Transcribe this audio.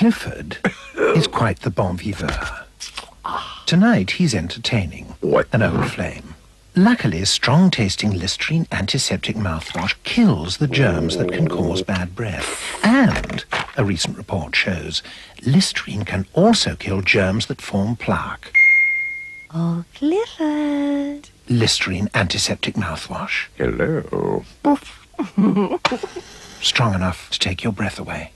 Clifford is quite the bon vivant. Tonight he's entertaining. What? An old flame. Luckily, strong-tasting Listerine antiseptic mouthwash kills the germs that can cause bad breath. And, a recent report shows, Listerine can also kill germs that form plaque. Oh, Clifford. Listerine antiseptic mouthwash. Hello. Strong enough to take your breath away.